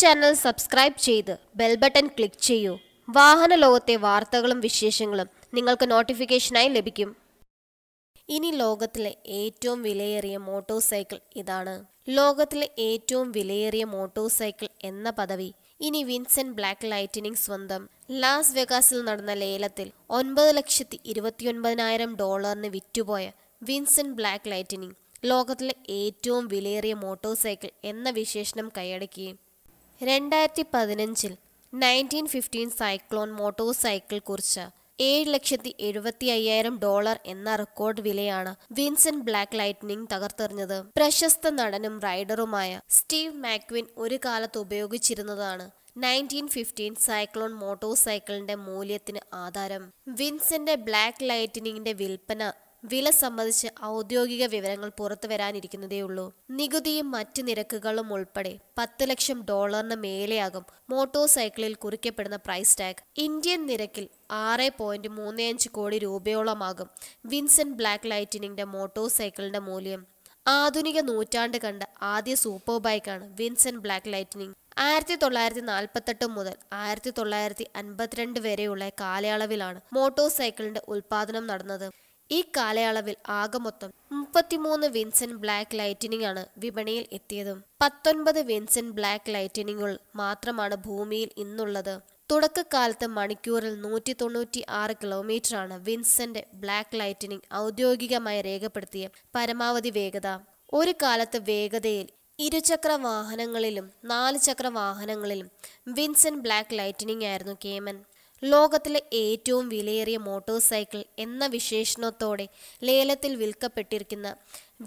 channel subscribe ചെയ്തു bell button click ചെയ്യൂ. വാഹന ലോകത്തെ വാർത്തകളും വിശേഷങ്ങളും നിങ്ങൾക്ക് നോട്ടിഫിക്കേഷനായി ലഭിക്കും. ഇനി ലോകത്തിലെ ഏറ്റവും വിലയേറിയ മോട്ടോർ സൈക്കിൾ ഇതാണ്. ലോകത്തിലെ ഏറ്റവും വിലയേറിയ മോട്ടോർ സൈക്കിൾ എന്ന പദവി ഇനി വിൻസെന്റ് ബ്ലാക്ക് ലൈറ്റനിംഗ് സ്വന്തം. ലാസ് വെഗാസിൽ നടന്ന ലേലത്തിൽ 9,29,000 ഡോളറിന് വിറ്റുപോയ വിൻസെന്റ് ബ്ലാക്ക് ലൈറ്റനിംഗ് ലോകത്തിലെ ഏറ്റവും വിലയേറിയ മോട്ടോർ സൈക്കിൾ എന്ന വിശേഷണം കൈയടക്കി. 2015-ൽ 1915 സൈക്ലോൺ മോട്ടോർ സൈക്കിൾ കുറിച്ച് $7,75,000 എന്ന റെക്കോർഡ് വിലയാണ് വിൻസെന്റ് ബ്ലാക്ക് ലൈറ്റ്നിംഗ് തകർത്തെറിഞ്ഞത്. പ്രശസ്ത നടനും റൈഡറുമായ സ്റ്റീവ് മാക്വിൻ ഒരു കാലത്ത് ഉപയോഗിച്ചിരുന്നതാണ് 1915 സൈക്ലോൺ മോട്ടോർ സൈക്കിളിന്റെ മൂല്യത്തിന് ആധാരം. വിൻസെന്റ് ബ്ലാക്ക് ലൈറ്റ്നിംഗിന്റെ വില സംബന്ധിച്ച് ഔദ്യോഗിക വിവരങ്ങൾ പുറത്തു വരാനിരിക്കുന്നതേയുള്ളൂ. നികുതിയും മറ്റ് നിരക്കുകളും ഉൾപ്പെടെ $10 ലക്ഷം മേലെയാകും മോട്ടോർ സൈക്കിളിൽ കുറിക്കപ്പെടുന്ന പ്രൈസ് ടാഗ്. ഇന്ത്യൻ നിരക്കിൽ 6.35 കോടി രൂപയോളമാകും വിൻസെന്റ് ബ്ലാക്ക് ലൈറ്റനിംഗിന്റെ മോട്ടോർ സൈക്കിളിന്റെ മൂല്യം. ആധുനിക നൂറ്റാണ്ട് കണ്ട ആദ്യ സൂപ്പർ ബൈക്കാണ് വിൻസെന്റ് ബ്ലാക്ക് ലൈറ്റനിംഗ്. 1948 മുതൽ 1952 വരെയുള്ള കാലയളവിലാണ് മോട്ടോർ സൈക്കിളിന്റെ ഉൽപ്പാദനം നടന്നത്. ഈ കാലയളവിൽ ആകെ മൊത്തം 33 വിൻസെന്റ് ബ്ലാക്ക് ലൈറ്റനിംഗ് ആണ് വിപണിയിൽ എത്തിയത്. 19 വിൻസെന്റ് ബ്ലാക്ക് ലൈറ്റനിംഗുകൾ മാത്രമാണ് ഭൂമിയിൽ ഇന്നുള്ളത്. തുടക്കകാലത്ത് മണിക്കൂറിൽ 196 കിലോമീറ്റർ ആണ് വിൻസെന്റ് ബ്ലാക്ക് ലൈറ്റനിംഗ് ഔദ്യോഗികമായി രേഖപ്പെടുത്തിയ പരമാവധി വേഗത. ഒരു കാലത്ത് വേഗതയിൽ ഇരുചക്ര വാഹനങ്ങളിലും 4 ചക്ര വാഹനങ്ങളിലും വിൻസെന്റ് ബ്ലാക്ക് ലൈറ്റനിംഗ് ആയിരുന്നു കേമൻ. ലോകത്തിലെ ഏറ്റവും വിലയേറിയ മോട്ടോർ സൈക്കിൾ എന്ന വിശേഷണത്തോടെ ലേലത്തിൽ വിൽക്കപ്പെട്ടിരിക്കുന്ന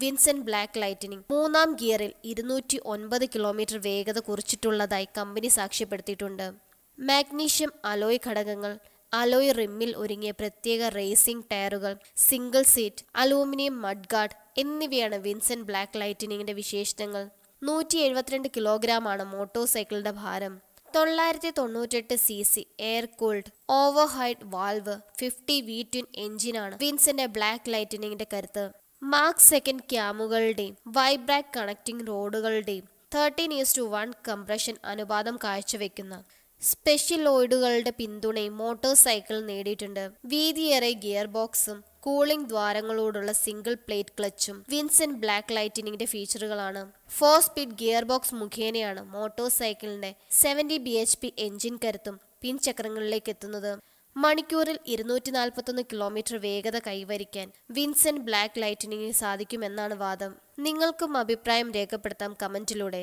വിൻസെന്റ് ബ്ലാക്ക് ലൈറ്റനിംഗ് 3-ാം ഗിയറിൽ 209 കിലോമീറ്റർ വേഗത കുറിച്ചിട്ടുള്ളതായി കമ്പനി സാക്ഷ്യപ്പെടുത്തിയിട്ടുണ്ട്. മാഗ്നീഷ്യം അലോയ് ഘടകങ്ങൾ, അലോയ് റിമ്മിൽ ഒരുങ്ങിയ പ്രത്യേക റേസിംഗ് ടയറുകൾ, സിംഗിൾ സീറ്റ്, അലൂമിനിയം മഡ്ഗാർഡ് എന്നിവയാണ് വിൻസെന്റ് ബ്ലാക്ക് ലൈറ്റനിംഗിന്റെ വിശേഷണങ്ങൾ. 172 കിലോഗ്രാമാണ് മോട്ടോർ സൈക്കിളിന്റെ ഭാരം. 998 cc air cooled overhead valve 50 V-twin എഞ്ചിനാണ് വിൻസെന്റ് ബ്ലാക്ക് ലൈറ്റനിംഗിന്റെ കരുത്ത്. മാർക്ക് സെക്കൻഡ് ക്യാമുകളുടെയും വൈബ്രാക് കണക്റ്റിംഗ് റോഡുകളുടെയും 13:1 കംപ്രഷൻ അനുപാതം കാഴ്ചവെക്കുന്ന സ്പെഷ്യലോയിഡുകളുടെ പിന്തുണയും മോട്ടോർ സൈക്കിൾ നേടിയിട്ടുണ്ട്. വീതിയേറെ ഗിയർ ബോക്സും കൂളിംഗ് ദ്വാരങ്ങളോടുള്ള സിംഗിൾ പ്ലേറ്റ് ക്ലച്ചും വിൻസെന്റ് ബ്ലാക്ക് ലൈറ്റനിംഗിന്റെ ഫീച്ചറുകളാണ്. 4-സ്പീഡ് ഗിയർ ബോക്സ് മുഖേനയാണ് മോട്ടോർ സൈക്കിളിന്റെ 70 bhp എഞ്ചിൻ കരുത്തും പിൻചക്രങ്ങളിലേക്ക് എത്തുന്നത്. മണിക്കൂറിൽ 241 കിലോമീറ്റർ വേഗത കൈവരിക്കാൻ വിൻസെന്റ് ബ്ലാക്ക് ലൈറ്റനിംഗിന് സാധിക്കുമെന്നാണ് വാദം. നിങ്ങൾക്കും അഭിപ്രായം രേഖപ്പെടുത്താം കമന്റിലൂടെ.